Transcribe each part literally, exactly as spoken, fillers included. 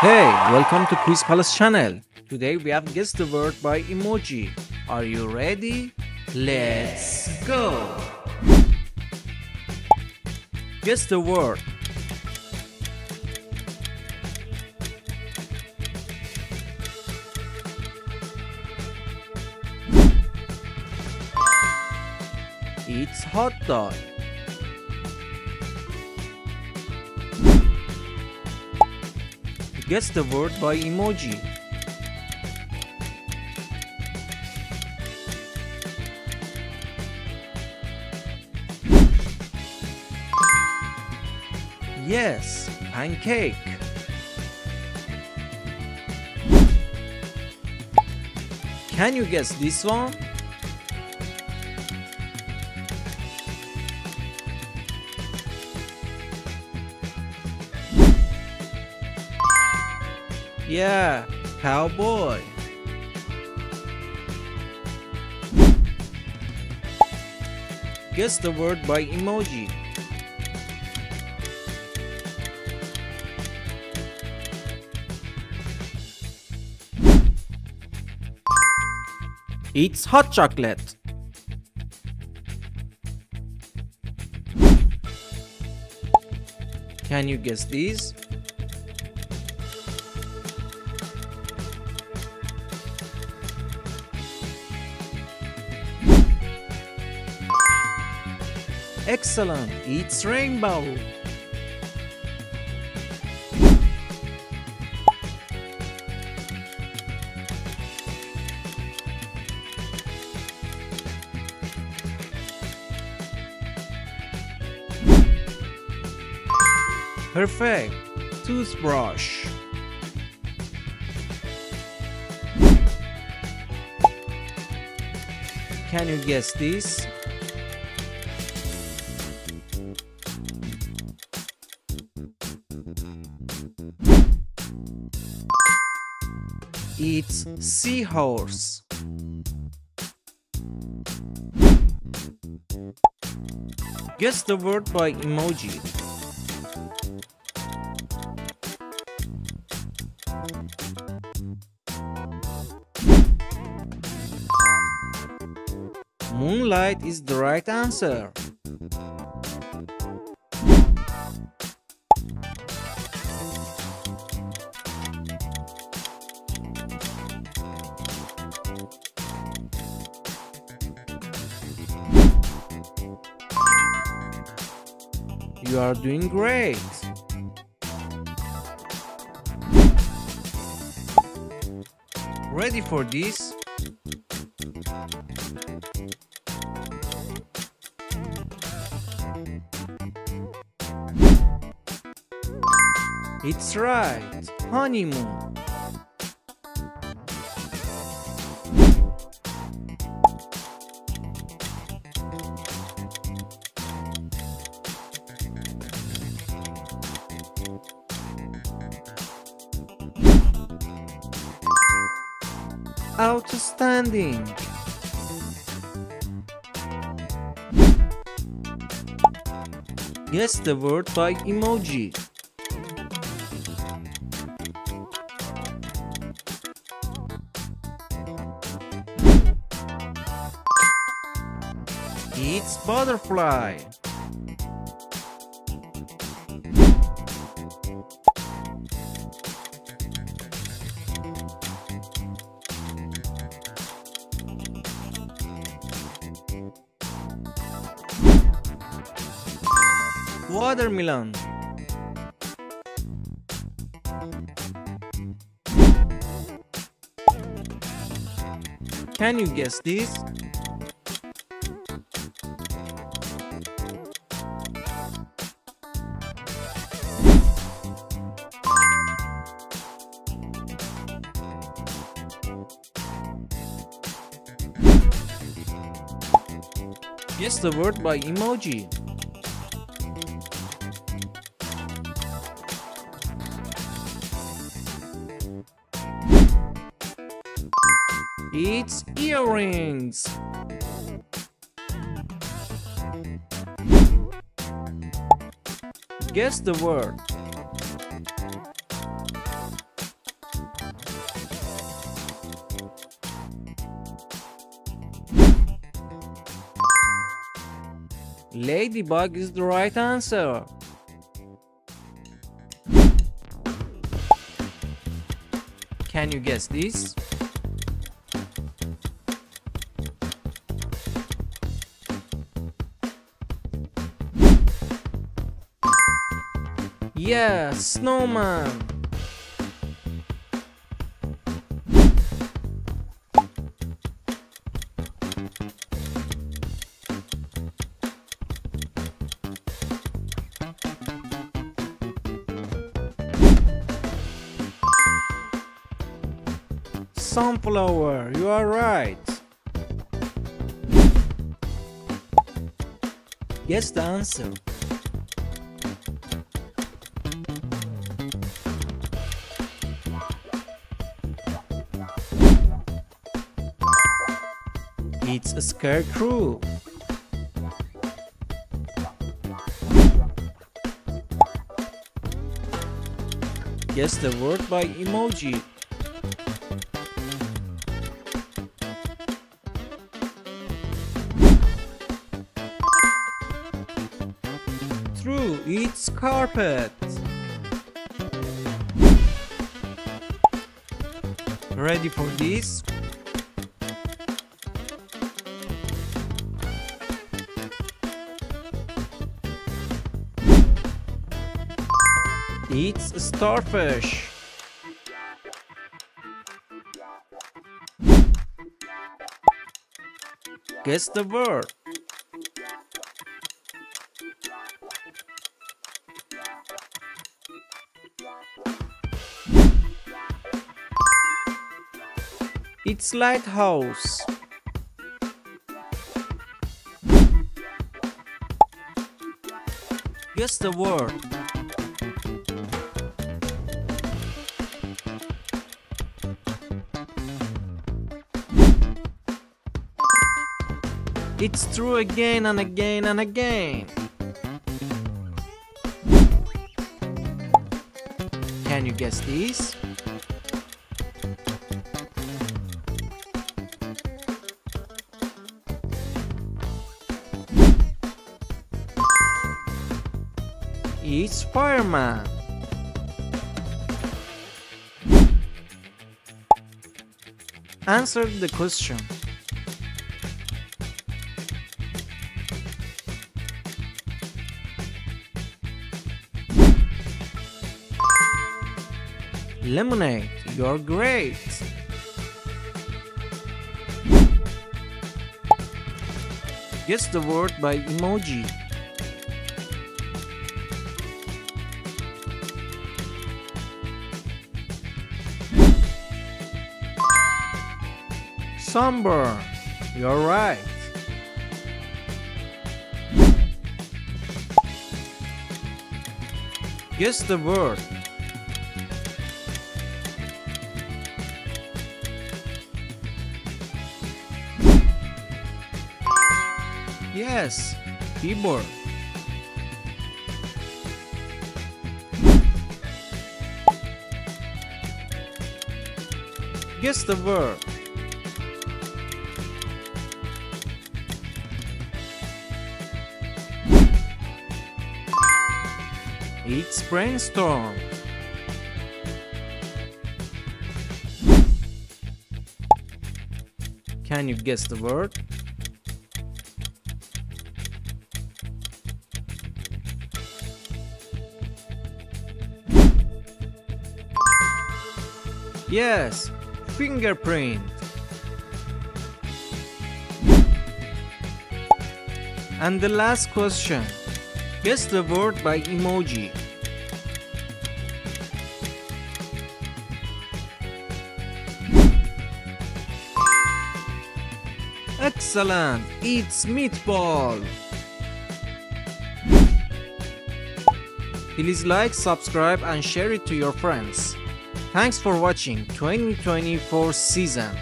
Hey, welcome to Quiz Palace channel. Today we have guessed the word by emoji. Are you ready? Let's go! Guess the word. It's hot dog. Guess the word by emoji. Yes, pancake. Can you guess this one? Yeah, cowboy. Guess the word by emoji. It's hot chocolate. Can you guess these? Excellent, it's rainbow. Perfect, toothbrush. Can you guess this? It's seahorse. Guess the word by emoji. Moonlight is the right answer. You are doing great! Ready for this? It's right! Honeymoon! Outstanding! Guess the word by emoji. It's butterfly. Watermelon. Can you guess this? Guess the word by emoji. It's earrings. Guess the word. Ladybug is the right answer. Can you guess this? Yeah, snowman. Sunflower, you are right. Guess the answer. It's a scarecrow. Guess the word by emoji. True, it's carpet. Ready for this? It's a starfish. Guess the word. It's lighthouse. Guess the word. It's true again and again and again. Can you guess this? It's fireman. Answer the question. Lemonade, you're great. Guess the word by emoji. Sunburn, you're right. Guess the word. Yes, keyboard. Guess the word. It's brainstorm. Can you guess the word? Yes, fingerprint. And the last question. Guess the word by emoji. Excellent, it's meatball. Please like, subscribe and share it to your friends. Thanks for watching twenty twenty-four season.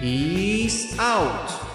Peace out!